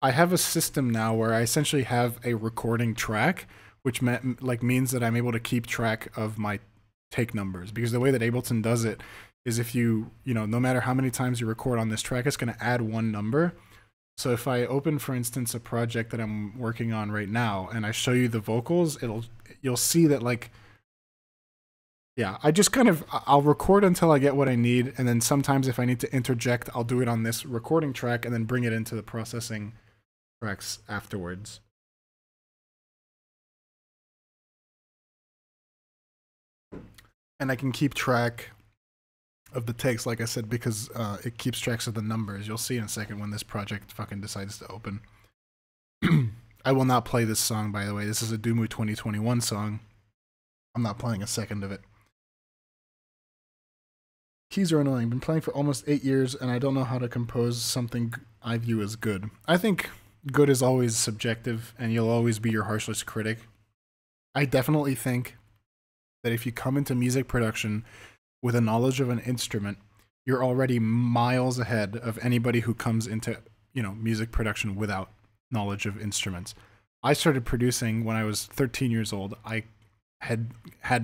I have a system now where I essentially have a recording track, which means that I'm able to keep track of my take numbers, because the way that Ableton does it is if you know, no matter how many times you record on this track, it's going to add one number. So if I open, for instance, a project that I'm working on right now and I show you the vocals, you'll see that, like, yeah, I'll record until I get what I need, and then sometimes if I need to interject, I'll do it on this recording track and then bring it into the processing tracks afterwards. And I can keep track of the takes, like I said, because it keeps tracks of the numbers. You'll see in a second when this project fucking decides to open. I will not play this song, by the way. This is a Duumu 2021 song. I'm not playing a second of it. Keys are annoying. I've been playing for almost 8 years, and I don't know how to compose something I view as good. I think good is always subjective, and you'll always be your harshest critic. I definitely think that if you come into music production with a knowledge of an instrument, you're already miles ahead of anybody who comes into, you know, music production without knowledge of instruments. I started producing when I was 13 years old. I had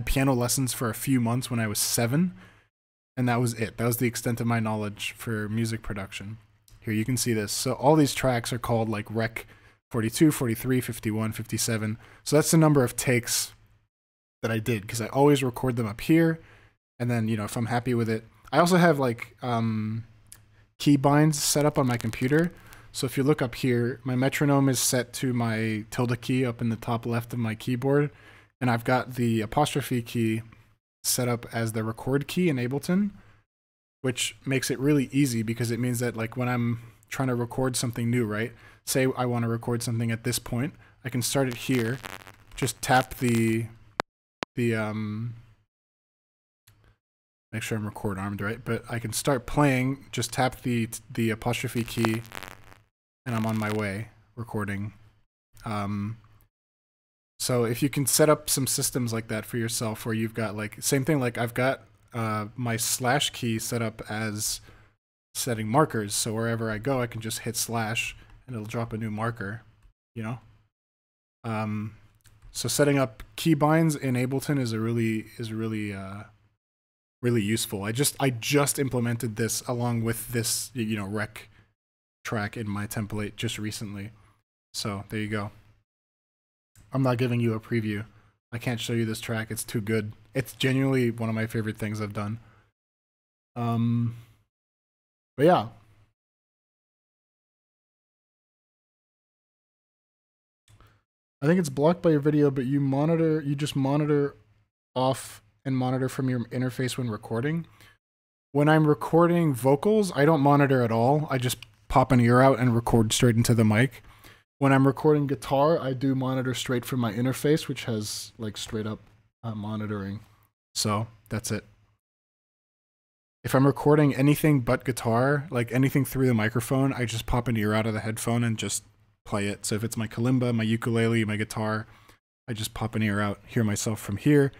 piano lessons for a few months when I was 7, and that was it. That was the extent of my knowledge for music production. Here you can see this. So all these tracks are called like Rec 42, 43, 51, 57. So that's the number of takes that I did, because I always record them up here, and then, you know, if I'm happy with it. I also have like key binds set up on my computer. So if you look up here, my metronome is set to my tilde key up in the top left of my keyboard, and I've got the apostrophe key set up as the record key in Ableton, which makes it really easy, because it means that, like, when I'm trying to record something new, right? Say I want to record something at this point, I can start it here, just tap the make sure I'm record armed, right? But I can start playing, just tap the apostrophe key, and I'm on my way recording. So if you can set up some systems like that for yourself, where you've got, like, same thing, like I've got my slash key set up as setting markers. So wherever I go, I can just hit slash and it'll drop a new marker, you know? So setting up key binds in Ableton is really useful. I just implemented this along with this, you know, rec track in my template just recently. So there you go. I'm not giving you a preview. I can't show you this track. It's too good. It's genuinely one of my favorite things I've done. But yeah. I think it's blocked by your video, but you just monitor off and monitor from your interface when recording. When I'm recording vocals, I don't monitor at all. I just pop an ear out and record straight into the mic. When I'm recording guitar, I do monitor straight from my interface, which has like straight up monitoring. So that's it. if I'm recording anything but guitar, like anything through the microphone, I just pop an ear out of the headphone and just play it. So if it's my kalimba, my ukulele, my guitar, I just pop an ear out, hear myself from here,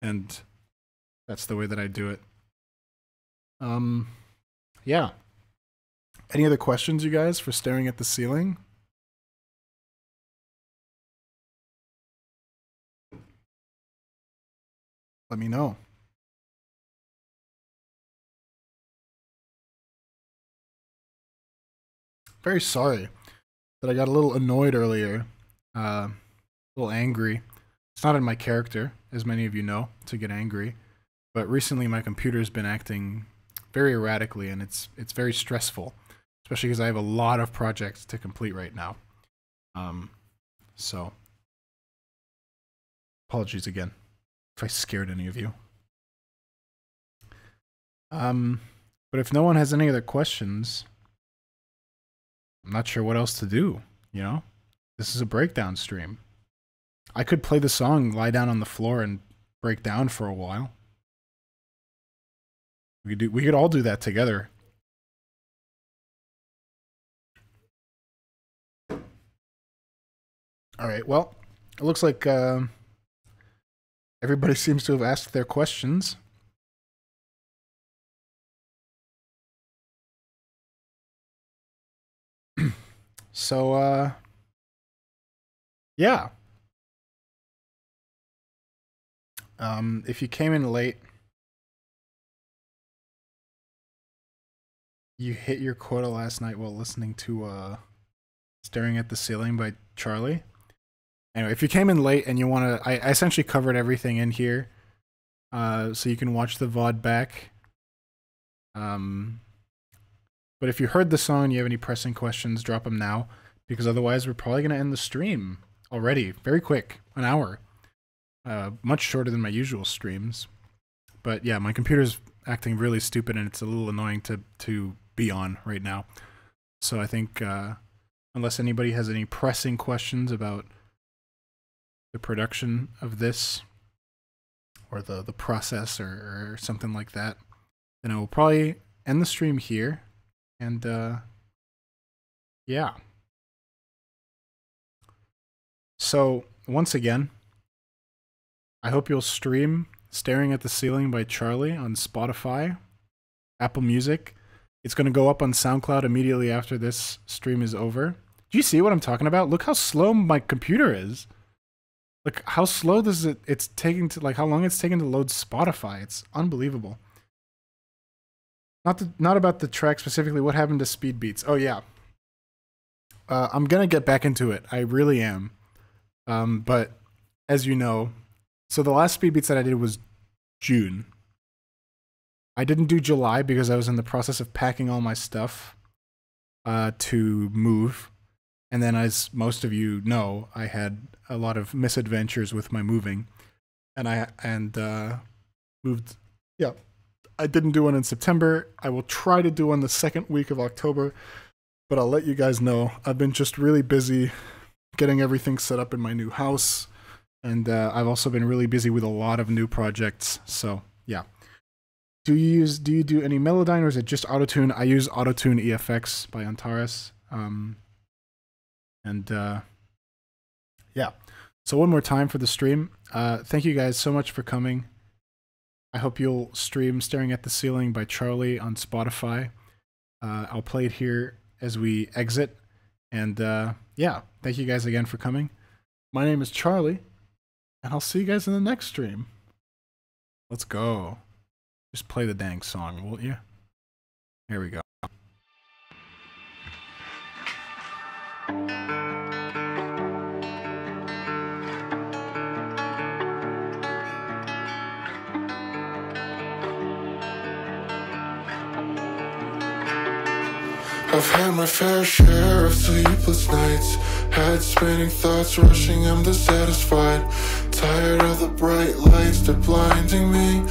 and that's the way that I do it. Yeah. Any other questions, you guys, for staring at the ceiling? Let me know. Very sorry that I got a little annoyed earlier, a little angry. It's not in my character, as many of you know, to get angry. But recently my computer's been acting very erratically, and it's very stressful, especially because I have a lot of projects to complete right now. So, apologies again if I scared any of you. But if no one has any other questions, I'm not sure what else to do, you know? This is a breakdown stream. I could play the song, lie down on the floor, and break down for a while. We could all do that together. All right, well, it looks like everybody seems to have asked their questions. So, yeah. If you came in late, you hit your quota last night while listening to Staring at the Ceiling by Charlie. Anyway, if you came in late and you want to, I essentially covered everything in here, so you can watch the VOD back. But if you heard the song and you have any pressing questions, drop them now, because otherwise we're probably going to end the stream already. Very quick, an hour. Much shorter than my usual streams. But yeah, my computer's acting really stupid, and it's a little annoying to be on right now. So I think unless anybody has any pressing questions about the production of this or the process or something like that, then I will probably end the stream here. And, yeah. So, once again, I hope you'll stream Staring at the Ceiling by Charlie on Spotify, Apple Music. It's going to go up on SoundCloud immediately after this stream is over. Do you see what I'm talking about? Look how slow my computer is. Look how slow this is. It's taking to, like, how long it's taking to load Spotify. It's unbelievable. Not about the track specifically. What happened to speed beats? Oh yeah, I'm gonna get back into it. I really am. But as you know, so the last speed beats that I did was June. I didn't do July because I was in the process of packing all my stuff to move, and then as most of you know, I had a lot of misadventures with my moving, and I moved. Yeah. I didn't do one in September. I will try to do one the second week of October, but I'll let you guys know. I've been just really busy getting everything set up in my new house, and I've also been really busy with a lot of new projects. So yeah. Do you do any Melodyne, or is it just Autotune? I use Autotune EFX by Antares. Yeah. So one more time for the stream. Thank you guys so much for coming. I hope you'll stream Staring at the Ceiling by Charlie on Spotify. I'll play it here as we exit. And yeah, thank you guys again for coming. My name is Charlie, and I'll see you guys in the next stream. Let's go. Just play the dang song, won't you? Here we go. I've had my fair share of sleepless nights, head spinning, thoughts rushing, I'm dissatisfied, tired of the bright lights, they're blinding me,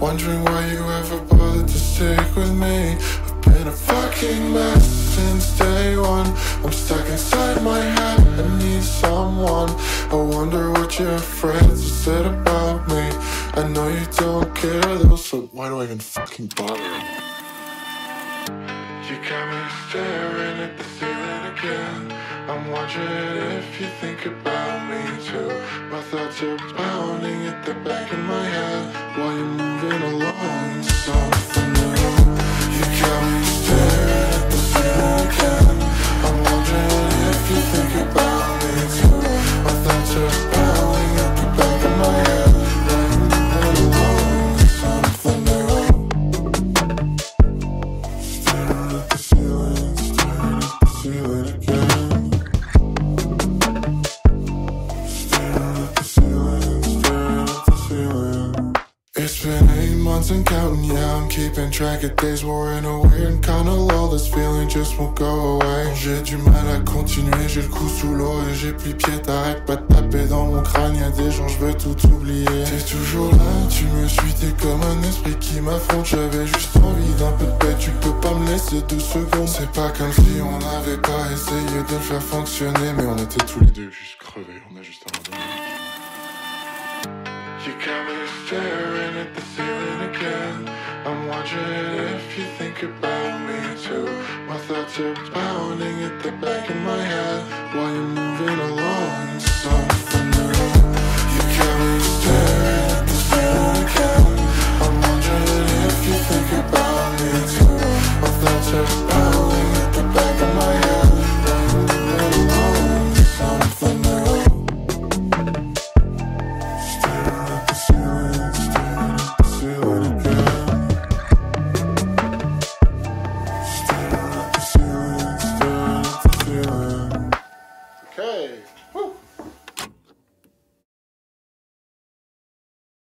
wondering why you ever bothered to stick with me. I've been a fucking mess since day one, I'm stuck inside my head, I need someone, I wonder what your friends said about me. I know you don't care though, so why do I even fucking bother? You got me staring at the ceiling again. I'm wondering if you think about me too. My thoughts are pounding at the back of my head while you're moving along to something new. You got me staring at the ceiling again. I'm wondering if you think about me too. My thoughts are pounding at the back of my head. And counting, yeah, I'm keeping track of days where we're in a weird kind of lull. This feeling just won't go away. J'ai du mal à continuer, j'ai le coup sous l'eau et j'ai plus pied. T'arrête pas de taper dans mon crâne, y'a des gens, je veux tout oublier. T'es toujours là, tu me suis, t'es comme un esprit qui m'affronte. J'avais juste envie d'un peu de paix, tu peux pas me laisser deux secondes. C'est pas comme si on n'avait pas essayé de le faire fonctionner, mais on était tous les deux juste crevés, on a juste abandonné. You got me staring at the ceiling again. I'm wondering if you think about me too. My thoughts are pounding at the back of my head while you're moving along. So